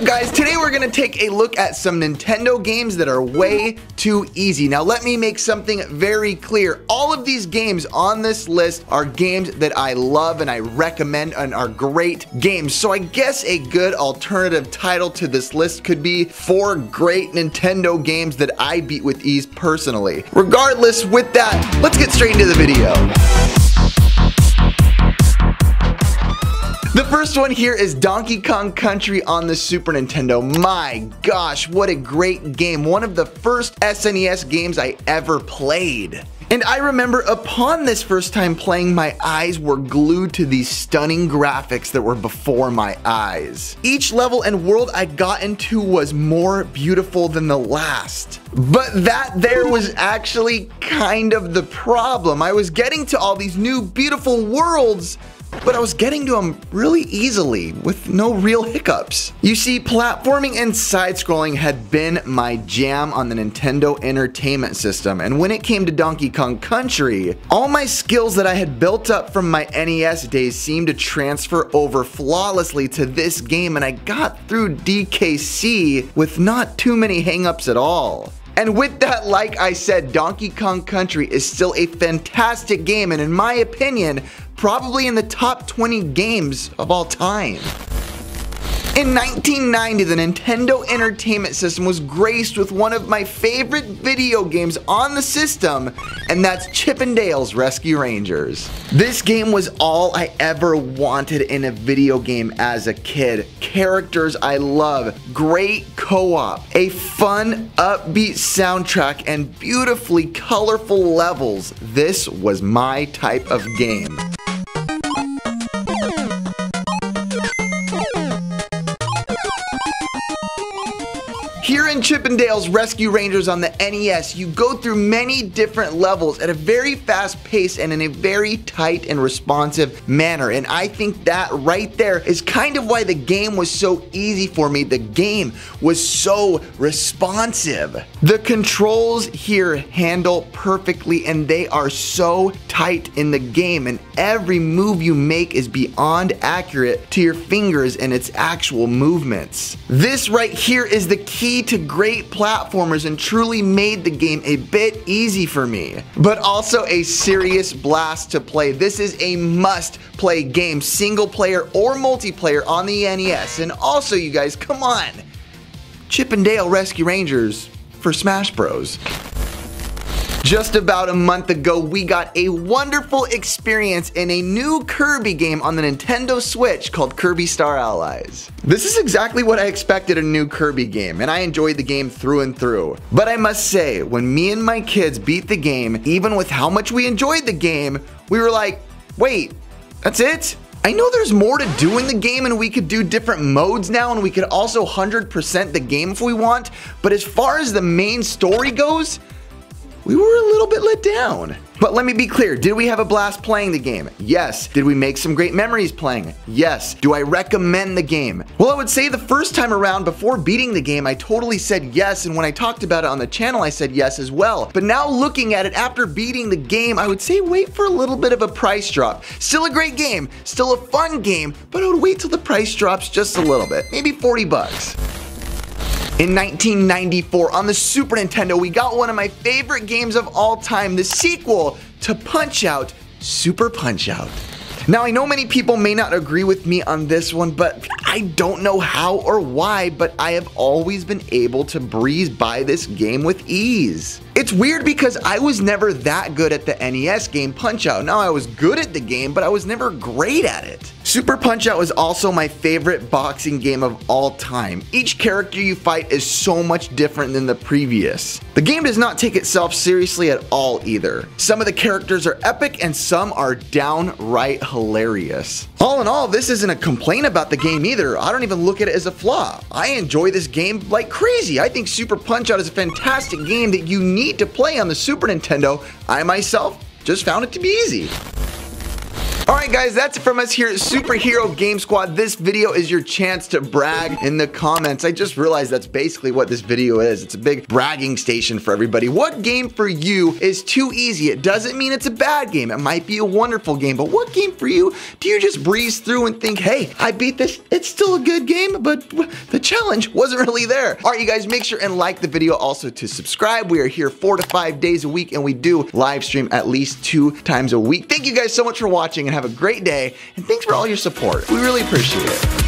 up, guys? Today we're gonna take a look at some Nintendo games that are way too easy. Now let me make something very clear. All of these games on this list are games that I love and I recommend and are great games. So I guess a good alternative title to this list could be 4 Great Nintendo Games That I Beat With Ease Personally. Regardless, with that, let's get straight into the video. The first one here is Donkey Kong Country on the Super Nintendo. My gosh, what a great game. One of the first SNES games I ever played. And I remember upon this first time playing, my eyes were glued to these stunning graphics that were before my eyes. Each level and world I got into was more beautiful than the last. But that there was actually kind of the problem. I was getting to all these new beautiful worlds, but I was getting to them really easily with no real hiccups. You see, platforming and side-scrolling had been my jam on the Nintendo Entertainment System, and when it came to Donkey Kong Country, all my skills that I had built up from my NES days seemed to transfer over flawlessly to this game, and I got through DKC with not too many hang-ups at all. And with that, like I said, Donkey Kong Country is still a fantastic game, and in my opinion, probably in the top 20 games of all time. In 1990, the Nintendo Entertainment System was graced with one of my favorite video games on the system, and that's Chip 'n Dale's Rescue Rangers. This game was all I ever wanted in a video game as a kid. Characters I love, great co-op, a fun, upbeat soundtrack, and beautifully colorful levels. This was my type of game. Here in Chip 'n Dale's Rescue Rangers on the NES, you go through many different levels at a very fast pace and in a very tight and responsive manner. And I think that right there is kind of why the game was so easy for me. The game was so responsive. The controls here handle perfectly, and they are so tight in the game. And every move you make is beyond accurate to your fingers and its actual movements. This right here is the key to great platformers and truly made the game a bit easy for me, but also a serious blast to play. This is a must-play game, single player or multiplayer on the NES. And also, you guys, come on, Chip 'n Dale Rescue Rangers for Smash Bros. Just about a month ago, we got a wonderful experience in a new Kirby game on the Nintendo Switch called Kirby Star Allies. This is exactly what I expected, a new Kirby game, and I enjoyed the game through and through. But I must say, when me and my kids beat the game, even with how much we enjoyed the game, we were like, wait, that's it? I know there's more to do in the game, and we could do different modes now, and we could also 100% the game if we want, but as far as the main story goes, we were a little bit let down. But let me be clear, did we have a blast playing the game? Yes. Did we make some great memories playing? Yes. Do I recommend the game? Well, I would say the first time around before beating the game, I totally said yes, and when I talked about it on the channel, I said yes as well. But now looking at it after beating the game, I would say wait for a little bit of a price drop. Still a great game, still a fun game, but I would wait till the price drops just a little bit, maybe 40 bucks. In 1994, on the Super Nintendo, we got one of my favorite games of all time, the sequel to Punch-Out, Super Punch-Out. Now, I know many people may not agree with me on this one, but I don't know how or why, but I have always been able to breeze by this game with ease. It's weird because I was never that good at the NES game Punch-Out. Now, I was good at the game, but I was never great at it. Super Punch-Out is also my favorite boxing game of all time. Each character you fight is so much different than the previous. The game does not take itself seriously at all either. Some of the characters are epic and some are downright hilarious. All in all, this isn't a complaint about the game either. I don't even look at it as a flaw. I enjoy this game like crazy. I think Super Punch-Out is a fantastic game that you need to play on the Super Nintendo. I myself just found it to be easy. Alright guys, that's it from us here at Superhero Game Squad. This video is your chance to brag in the comments. I just realized that's basically what this video is. It's a big bragging station for everybody. What game for you is too easy? It doesn't mean it's a bad game. It might be a wonderful game, but what game for you do you just breeze through and think, hey, I beat this. It's still a good game, but the challenge wasn't really there. Alright you guys, make sure and like the video, also to subscribe. We are here 4 to 5 days a week and we do live stream at least 2 times a week. Thank you guys so much for watching and have a great day, and thanks for all your support. We really appreciate it.